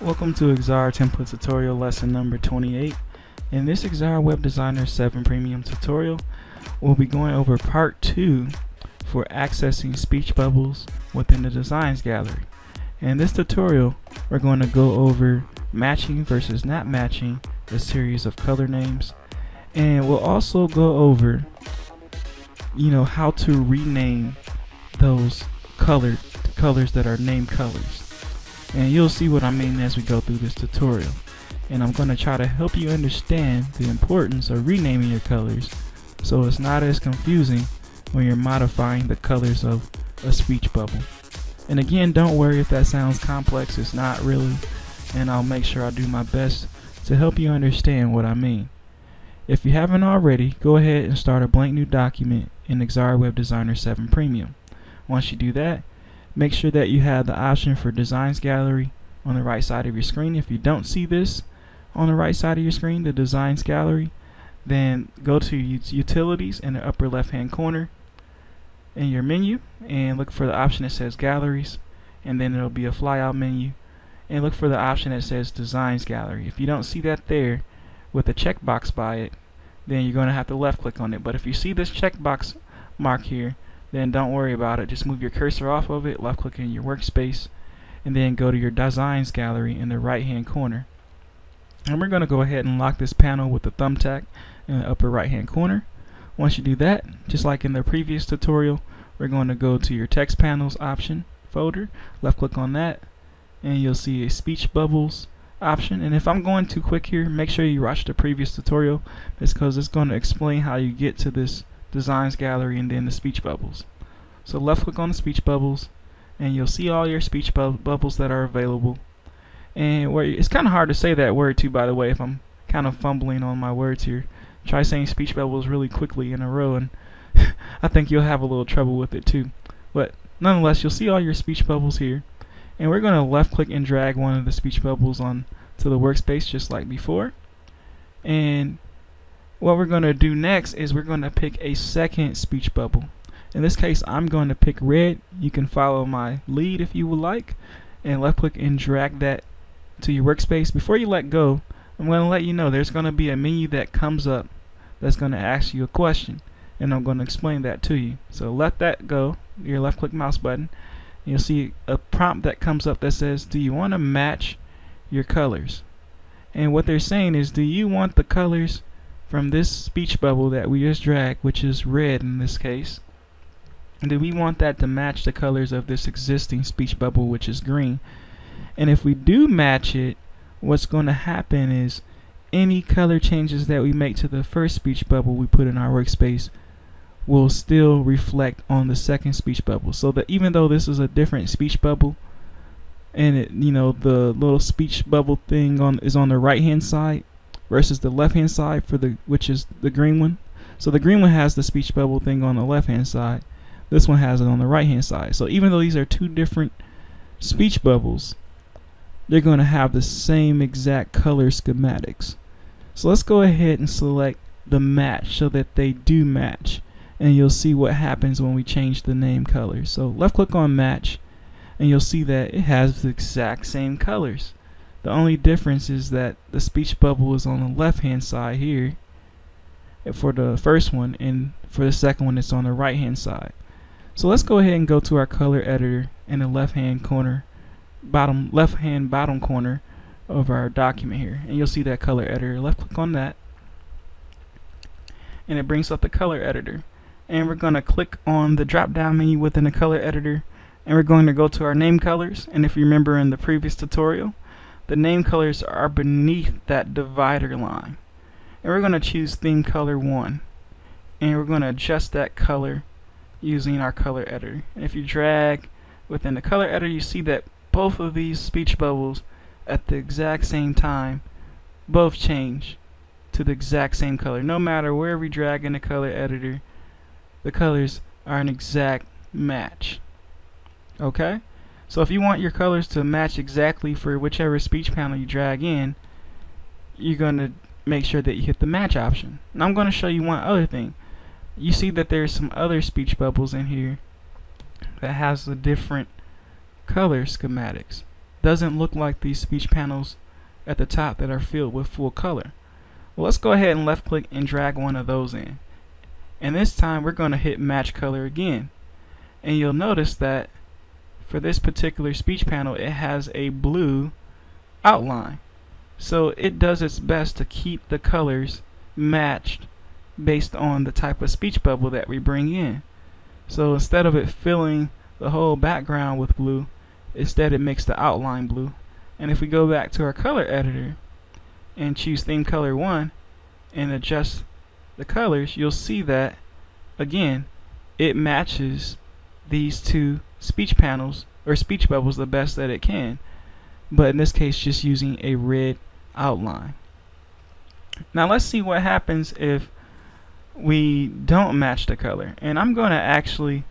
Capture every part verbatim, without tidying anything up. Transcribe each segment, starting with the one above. Welcome to Xara Template Tutorial Lesson number twenty-eight. In this Xara Web Designer seven Premium tutorial, we'll be going over part two for accessing speech bubbles within the Designs Gallery. In this tutorial, we're going to go over matching versus not matching the series of color names, and we'll also go over, you know, how to rename those color colors that are named colors. And you'll see what I mean as we go through this tutorial. And I'm going to try to help you understand the importance of renaming your colors so it's not as confusing when you're modifying the colors of a speech bubble. And again, don't worry if that sounds complex, it's not really. And I'll make sure I do my best to help you understand what I mean. If you haven't already, go ahead and start a blank new document in Xara Web Designer seven Premium. Once you do that, make sure that you have the option for Designs Gallery on the right side of your screen. If you don't see this on the right side of your screen, the Designs Gallery, then go to Utilities in the upper left hand corner in your menu and look for the option that says Galleries, and then it'll be a fly out menu, and look for the option that says Designs Gallery. If you don't see that there with a checkbox by it, then you're going to have to left click on it. But if you see this checkbox mark here, then don't worry about it. Just move your cursor off of it, left click in your workspace, and then go to your Designs Gallery in the right hand corner. And we're going to go ahead and lock this panel with the thumbtack in the upper right hand corner. Once you do that, just like in the previous tutorial, we're going to go to your text panels option folder, left click on that, and you'll see a speech bubbles option. And if I'm going too quick here, make sure you watch the previous tutorial. It's because it's going to explain how you get to this Designs Gallery and then the speech bubbles. So left click on the speech bubbles and you'll see all your speech bu bubbles that are available. And where it's kinda hard to say that word too, by the way, if I'm kind of fumbling on my words here. Try saying speech bubbles really quickly in a row and I think you'll have a little trouble with it too. But nonetheless, you'll see all your speech bubbles here, and we're gonna left click and drag one of the speech bubbles on to the workspace just like before. And what we're going to do next is we're going to pick a second speech bubble. In this case, I'm going to pick red. You can follow my lead if you would like, and left click and drag that to your workspace. Before you let go, I'm going to let you know there's going to be a menu that comes up that's going to ask you a question, and I'm going to explain that to you. So let that go, your left click mouse button, and you'll see a prompt that comes up that says, do you want to match your colors? And what they're saying is, do you want the colors from this speech bubble that we just dragged, which is red in this case, and do we want that to match the colors of this existing speech bubble, which is green? And if we do match it, what's going to happen is any color changes that we make to the first speech bubble we put in our workspace will still reflect on the second speech bubble. So that even though this is a different speech bubble, and it, you know, the little speech bubble thing on is on the right hand side versus the left hand side for the which is the green one. So the green one has the speech bubble thing on the left hand side. This one has it on the right hand side. So even though these are two different speech bubbles, they're going to have the same exact color schematics. So let's go ahead and select the match so that they do match, and you'll see what happens when we change the name color. So left click on match and you'll see that it has the exact same colors. The only difference is that the speech bubble is on the left hand side here for the first one, and for the second one it's on the right hand side. So let's go ahead and go to our color editor in the left hand corner, bottom left hand bottom corner of our document here, and you'll see that color editor. Left click on that and it brings up the color editor, and we're going to click on the drop down menu within the color editor, and we're going to go to our name colors. And if you remember in the previous tutorial, the name colors are beneath that divider line, and we're going to choose theme color one, and we're going to adjust that color using our color editor. And if you drag within the color editor, you see that both of these speech bubbles at the exact same time both change to the exact same color. No matter where we drag in the color editor, the colors are an exact match. Okay? So if you want your colors to match exactly for whichever speech panel you drag in, you're going to make sure that you hit the match option. And I'm going to show you one other thing. You see that there's some other speech bubbles in here that has the different color schematics. doesn't look like these speech panels at the top that are filled with full color. Well, let's go ahead and left click and drag one of those in. And this time we're going to hit match color again. And you'll notice that for this particular speech panel it has a blue outline. So it does its best to keep the colors matched based on the type of speech bubble that we bring in. So instead of it filling the whole background with blue, instead it makes the outline blue. And if we go back to our color editor and choose theme color one and adjust the colors, you'll see that again it matches these two speech panels or speech bubbles the best that it can, but in this case just using a red outline. Now let's see what happens if we don't match the color, and I'm going to actually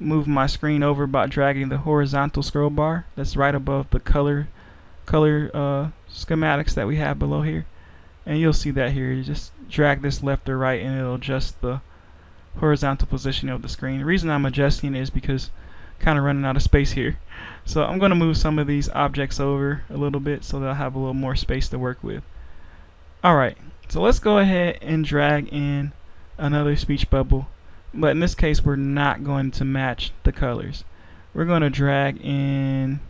move my screen over by dragging the horizontal scroll bar that's right above the color color uh, schematics that we have below here, and you'll see that here. You just drag this left or right and it'll adjust the horizontal position of the screen. The reason I'm adjusting is because I'm kind of running out of space here, so I'm going to move some of these objects over a little bit so that I'll have a little more space to work with. Alright, so let's go ahead and drag in another speech bubble, but in this case we're not going to match the colors. We're going to drag in,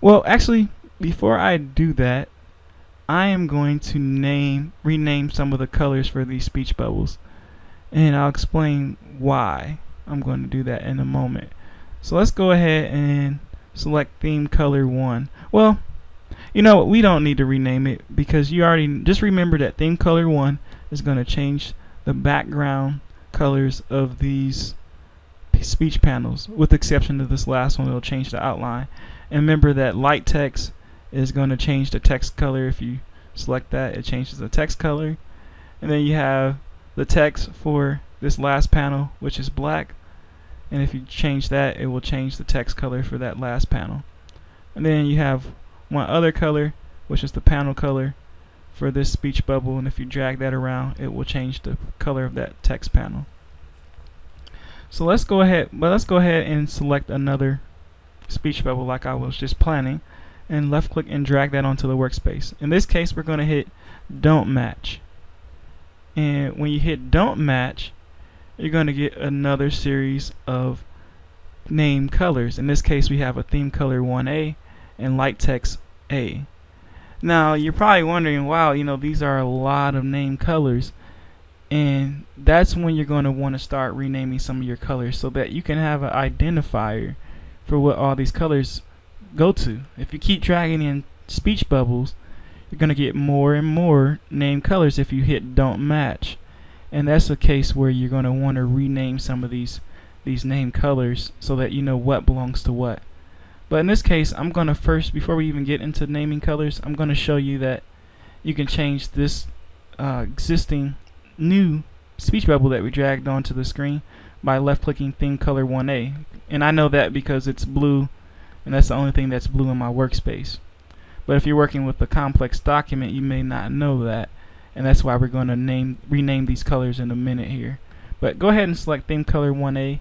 well actually before I do that I am going to name rename some of the colors for these speech bubbles, and I'll explain why I'm going to do that in a moment. So let's go ahead and select theme color one. Well, you know what, we don't need to rename it because you already, just remember that theme color one is going to change the background colors of these speech panels, with the exception of this last one. It'll change the outline, and remember that light text is going to change the text color. If you select that, it changes the text color, and then you have the text for this last panel, which is black, and if you change that it will change the text color for that last panel. And then you have one other color, which is the panel color for this speech bubble, and if you drag that around it will change the color of that text panel. So let's go ahead but let's go ahead and select another speech bubble like I was just planning, and left click and drag that onto the workspace. In this case we're going to hit don't match, and when you hit don't match you're going to get another series of name colors. In this case we have a theme color one A and light text A. Now you're probably wondering, wow, you know, these are a lot of name colors, and that's when you're going to want to start renaming some of your colors so that you can have an identifier for what all these colors go to. If you keep dragging in speech bubbles you're going to get more and more name colors if you hit don't match, and that's a case where you're going to want to rename some of these these name colors so that you know what belongs to what. But in this case I'm going to first, before we even get into naming colors, I'm going to show you that you can change this uh, existing new speech bubble that we dragged onto the screen by left clicking theme color one A, and I know that because it's blue and that's the only thing that's blue in my workspace. But if you're working with a complex document you may not know that, and that's why we're going to name rename these colors in a minute here. But go ahead and select theme color one A,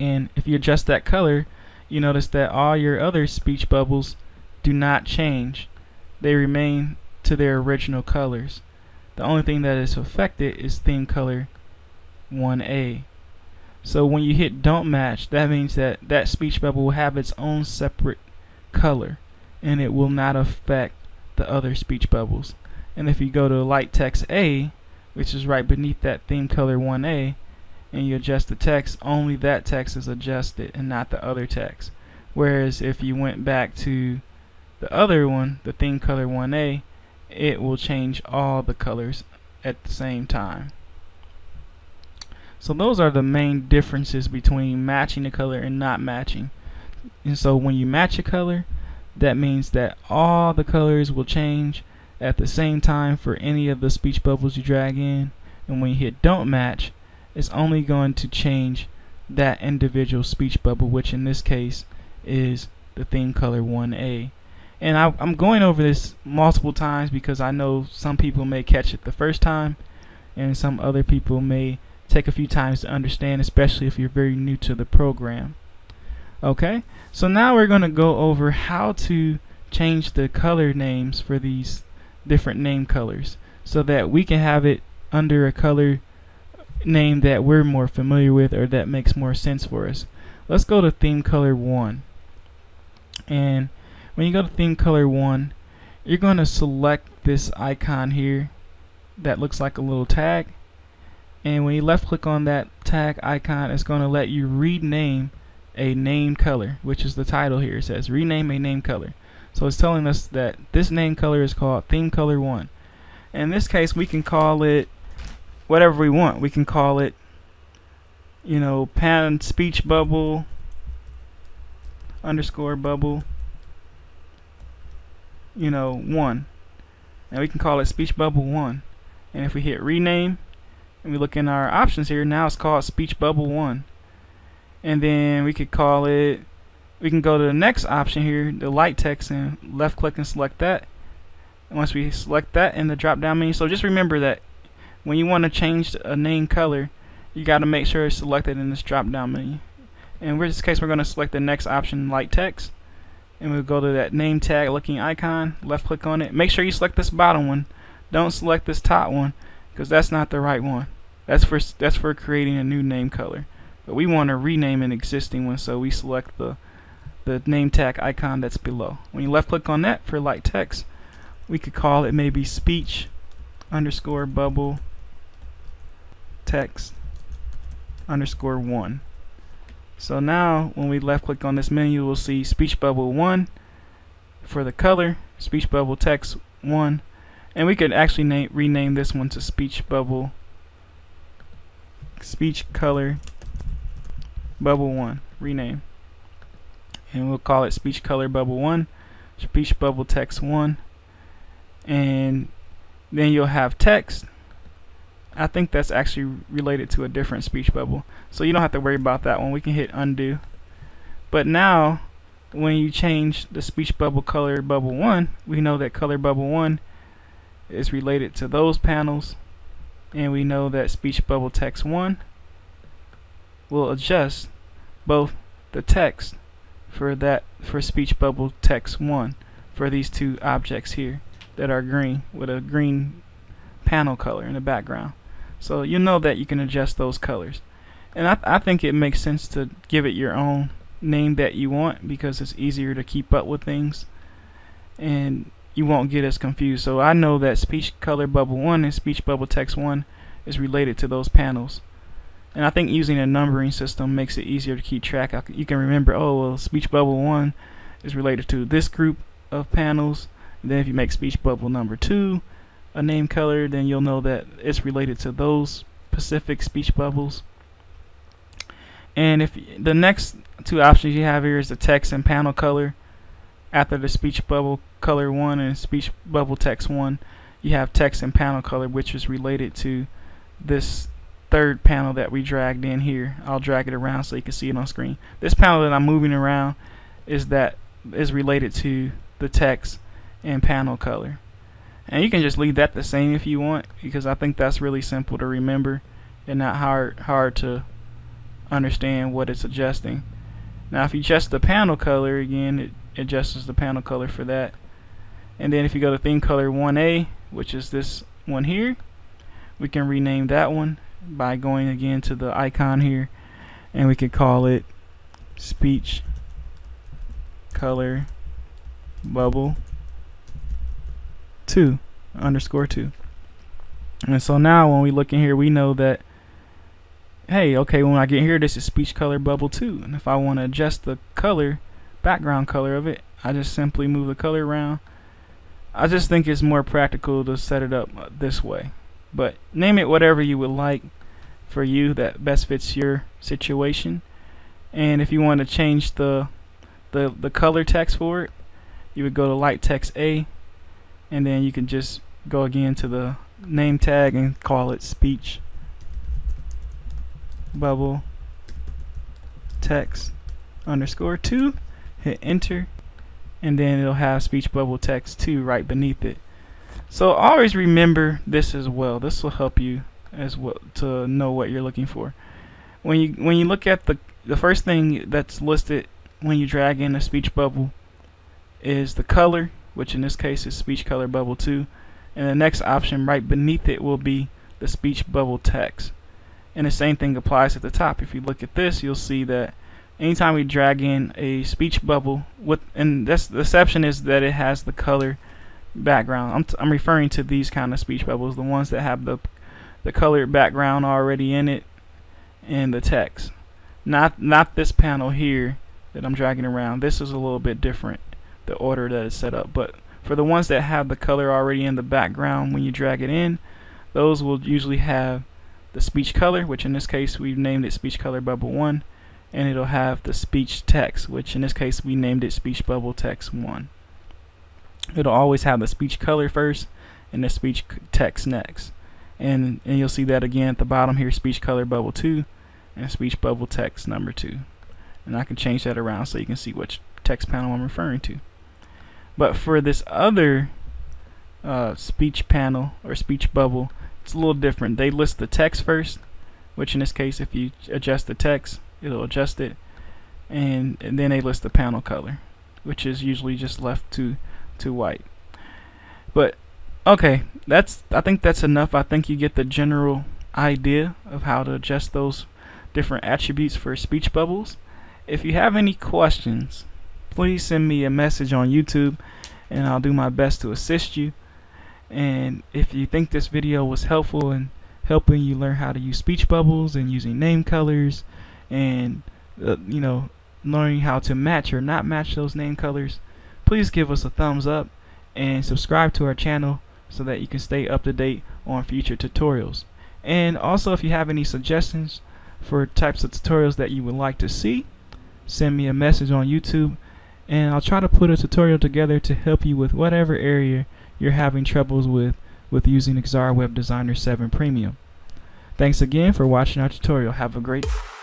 and if you adjust that color you notice that all your other speech bubbles do not change. They remain to their original colors. The only thing that is affected is theme color one A. So when you hit don't match, that means that that speech bubble will have its own separate color and it will not affect the other speech bubbles. And if you go to light text A, which is right beneath that theme color one A, and you adjust the text, only that text is adjusted and not the other text. Whereas if you went back to the other one, the theme color one A, it will change all the colors at the same time. So those are the main differences between matching a color and not matching. And so when you match a color, that means that all the colors will change at the same time for any of the speech bubbles you drag in. And when you hit don't match, it's only going to change that individual speech bubble, which in this case is the theme color one A. And I, I'm going over this multiple times because I know some people may catch it the first time and some other people may take a few times to understand, especially if you're very new to the program. Okay, so now we're going to go over how to change the color names for these different name colors so that we can have it under a color name that we're more familiar with or that makes more sense for us. Let's go to theme color one, and when you go to theme color one, you're going to select this icon here that looks like a little tag, and when you left click on that tag icon, it's going to let you rename a name color, which is the title here. It says rename a name color. So it's telling us that this name color is called theme color one. In this case, we can call it whatever we want. We can call it, you know, pound speech bubble underscore bubble, you know, one. And we can call it speech bubble one. And if we hit rename and we look in our options here, now it's called speech bubble one. And then we could call it, we can go to the next option here, the light text, and left click and select that. And once we select that in the drop down menu, so just remember that when you want to change a name color, you got to make sure it's selected in this drop down menu. And in this case, we're going to select the next option, light text, and we'll go to that name tag looking icon, left click on it. Make sure you select this bottom one, don't select this top one, because that's not the right one. That's for, that's for creating a new name color. But we want to rename an existing one, so we select the, the name tag icon that's below. When you left click on that for light text, we could call it maybe speech underscore bubble text underscore one. So now when we left click on this menu, we'll see speech bubble one for the color, speech bubble text one, and we could actually name, rename this one to speech bubble speech color bubble one, rename, and we'll call it speech color bubble one, speech bubble text one, and then you'll have text. I think that's actually related to a different speech bubble, so you don't have to worry about that one. We can hit undo. But now when you change the speech bubble color bubble one, we know that color bubble one is related to those panels, and we know that speech bubble text one will adjust both the text for that, for speech bubble text one, for these two objects here that are green with a green panel color in the background. So you know that you can adjust those colors, and I, th I think it makes sense to give it your own name that you want, because it's easier to keep up with things and you won't get as confused. So I know that speech color bubble one and speech bubble text one is related to those panels. And I think using a numbering system makes it easier to keep track. You can remember, oh, well, speech bubble one is related to this group of panels. And then if you make speech bubble number two a name color, then you'll know that it's related to those specific speech bubbles. And if the next two options you have here is the text and panel color. After the speech bubble color one and speech bubble text one, you have text and panel color, which is related to this third panel that we dragged in here. I'll drag it around so you can see it on screen. This panel that I'm moving around is that is related to the text and panel color. And you can just leave that the same if you want, because I think that's really simple to remember and not hard hard to understand what it's adjusting. Now if you adjust the panel color again, it adjusts the panel color for that. And then if you go to theme color one A, which is this one here, we can rename that one by going again to the icon here, and we could call it speech color bubble two underscore two. And so now when we look in here, we know that, hey, okay, when I get here, this is speech color bubble two, and if I want to adjust the color, background color of it, I just simply move the color around. I just think it's more practical to set it up this way. But name it whatever you would like for you that best fits your situation. And if you want to change the, the the color text for it, you would go to light text A, and then you can just go again to the name tag and call it speech bubble text underscore two, hit enter, and then it'll have speech bubble text two right beneath it. So always remember this as well. This will help you as well to know what you're looking for. When you when you look at the the first thing that's listed when you drag in a speech bubble is the color, which in this case is speech color bubble two, and the next option right beneath it will be the speech bubble text. And the same thing applies at the top. If you look at this, you'll see that anytime we drag in a speech bubble with, and that's the exception is that it has the color background. I'm, t I'm referring to these kind of speech bubbles, the ones that have the the color background already in it and the text. Not not this panel here that I'm dragging around. This is a little bit different, the order that it's set up. But for the ones that have the color already in the background, when you drag it in, those will usually have the speech color, which in this case we've named it speech color bubble one, and it'll have the speech text, which in this case we named it speech bubble text one. It'll always have the speech color first and the speech text next. And, and you'll see that again at the bottom here, speech color bubble two and speech bubble text number two. And I can change that around so you can see which text panel I'm referring to. But for this other uh, speech panel or speech bubble, it's a little different. They list the text first, which in this case, if you adjust the text, it'll adjust it, and, and then they list the panel color, which is usually just left to to white. But okay, that's, I think that's enough. I think you get the general idea of how to adjust those different attributes for speech bubbles. If you have any questions, please send me a message on YouTube and I'll do my best to assist you. And if you think this video was helpful in helping you learn how to use speech bubbles and using name colors, and uh, you know, learning how to match or not match those name colors, please give us a thumbs up and subscribe to our channel so that you can stay up to date on future tutorials. And also, if you have any suggestions for types of tutorials that you would like to see, send me a message on YouTube and I'll try to put a tutorial together to help you with whatever area you're having troubles with with using Xara Web Designer seven Premium. Thanks again for watching our tutorial. Have a great day.